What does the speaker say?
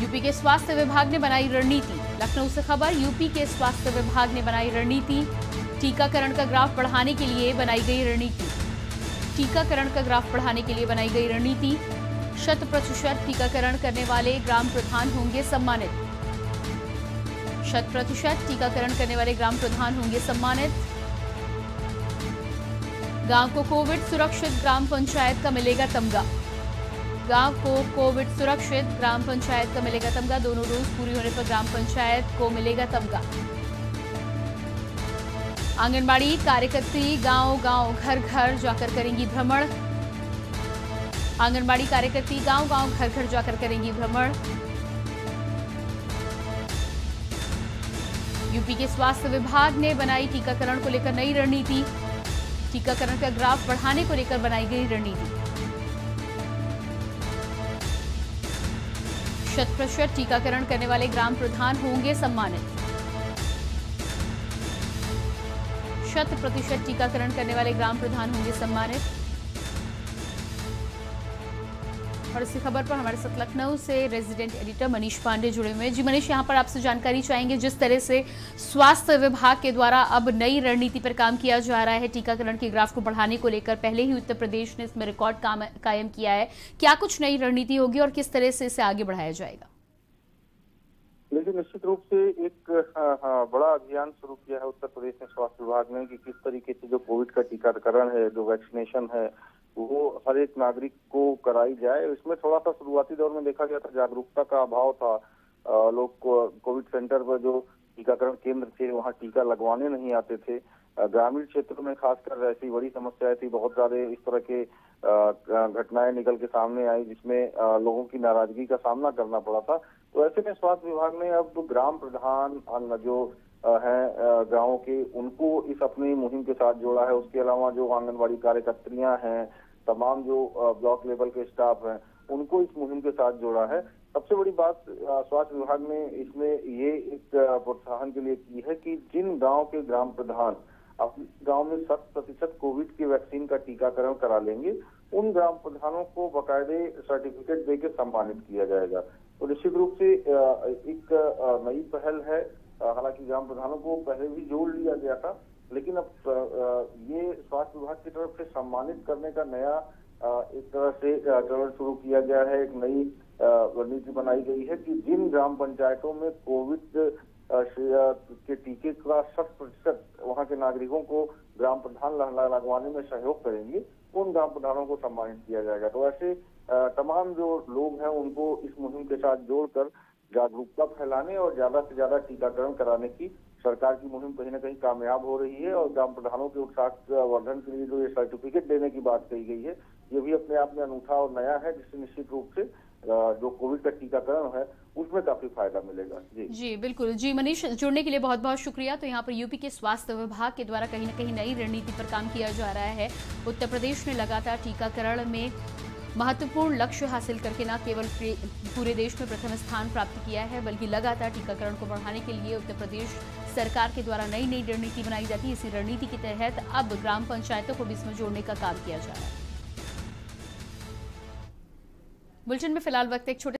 UP के स्वास्थ्य विभाग ने बनाई रणनीति। लखनऊ से खबर, यूपी के स्वास्थ्य विभाग ने बनाई रणनीति। टीकाकरण का ग्राफ बढ़ाने के लिए बनाई गई रणनीति। टीकाकरण का ग्राफ बढ़ाने के लिए बनाई गई रणनीति। 100% टीकाकरण करने वाले ग्राम प्रधान होंगे सम्मानित। 100% टीकाकरण करने वाले ग्राम प्रधान होंगे सम्मानित। गांव को कोविड सुरक्षित ग्राम पंचायत का मिलेगा तमगा। गांव को कोविड सुरक्षित ग्राम पंचायत का मिलेगा तमगा। दोनों डोज पूरी होने पर ग्राम पंचायत को मिलेगा तमगा। आंगनबाड़ी कार्यकर्त्री गांव-गांव घर-घर जाकर करेंगी भ्रमण। आंगनबाड़ी कार्यकर्त्री गांव-गांव घर-घर जाकर करेंगी भ्रमण। यूपी के स्वास्थ्य विभाग ने बनाई टीकाकरण को लेकर नई रणनीति। टीकाकरण का ग्राफ बढ़ाने को लेकर बनाई गई रणनीति। 100% टीकाकरण करने वाले ग्राम प्रधान होंगे सम्मानित। 100% टीकाकरण करने वाले ग्राम प्रधान होंगे सम्मानित। और इसी खबर पर हमारे साथ लखनऊ से रेजिडेंट एडिटर मनीष पांडे जुड़े हुए हैं। जी मनीष, यहाँ पर आपसे जानकारी चाहेंगे, जिस तरह से स्वास्थ्य विभाग के द्वारा अब नई रणनीति पर काम किया जा रहा है टीकाकरण के ग्राफ को बढ़ाने को लेकर, पहले ही उत्तर प्रदेश ने इसमें रिकॉर्ड कायम किया है, क्या कुछ नई रणनीति होगी और किस तरह से इसे आगे बढ़ाया जाएगा? देखिए, निश्चित रूप से एक बड़ा अभियान शुरू किया है उत्तर प्रदेश में स्वास्थ्य विभाग ने कि किस तरीके से जो कोविड का टीकाकरण है, जो वैक्सीनेशन है, वो हर एक नागरिक को कराई जाए। इसमें थोड़ा सा शुरुआती दौर में देखा गया था जागरूकता का अभाव था। लोग कोविड सेंटर पर जो टीकाकरण केंद्र थे वहाँ टीका लगवाने नहीं आते थे। ग्रामीण क्षेत्रों में खासकर ऐसी बड़ी समस्याएं थी, बहुत सारे इस तरह के घटनाएं निकल के सामने आई जिसमें लोगों की नाराजगी का सामना करना पड़ा था। तो ऐसे में स्वास्थ्य विभाग ने अब ग्राम प्रधान जो हैं गाँव के, उनको इस अपनी मुहिम के साथ जोड़ा है। उसके अलावा जो आंगनबाड़ी कार्यकर्त्रियां हैं, तमाम जो ब्लॉक लेवल के स्टाफ हैं, उनको इस मुहिम के साथ जोड़ा है। सबसे बड़ी बात स्वास्थ्य विभाग ने इसमें ये एक प्रोत्साहन के लिए की है कि जिन गाँव के ग्राम प्रधान अपने गाँव में 100% कोविड की वैक्सीन का टीकाकरण करा लेंगे, उन ग्राम प्रधानों को बाकायदे सर्टिफिकेट देके सम्मानित किया जाएगा। तो निश्चित रूप से एक नई पहल है। हालांकि ग्राम प्रधानों को पहले भी जोड़ लिया गया था, लेकिन अब ये स्वास्थ्य विभाग की तरफ से सम्मानित करने का नया एक तरह से चरण शुरू किया गया है। एक नई रणनीति बनाई गई है कि जिन ग्राम पंचायतों में कोविड के टीके का 100% वहाँ के नागरिकों को ग्राम प्रधान लगवाने में सहयोग करेंगे, उन ग्राम प्रधानों को सम्मानित किया जाएगा। तो ऐसे तमाम जो लोग हैं उनको इस मुहिम के साथ जोड़कर जागरूकता फैलाने और ज्यादा से ज्यादा टीकाकरण कराने की सरकार की मुहिम कहीं ना कहीं कामयाब हो रही है। और ग्राम प्रधानों के उत्साह वर्धन के लिए जो ये सर्टिफिकेट देने की बात कही गई है, ये भी अपने आप में अनूठा और नया है, जिससे निश्चित रूप से जो कोविड का टीकाकरण है उसमें काफी फायदा मिलेगा। जी बिल्कुल। जी मनीष, जुड़ने के लिए बहुत बहुत शुक्रिया। तो यहाँ पर यूपी के स्वास्थ्य विभाग के द्वारा कहीं ना कहीं नई रणनीति पर काम किया जा रहा है। उत्तर प्रदेश ने लगातार टीकाकरण में महत्वपूर्ण लक्ष्य हासिल करके न केवल पूरे देश में प्रथम स्थान प्राप्त किया है, बल्कि लगातार टीकाकरण को बढ़ाने के लिए उत्तर प्रदेश सरकार के द्वारा नई नई रणनीति बनाई जाती है। इसी रणनीति के तहत अब ग्राम पंचायतों को भी इसमें जोड़ने का काम किया जा रहा है। बुलेटिन में फिलहाल वक्त एक छोटे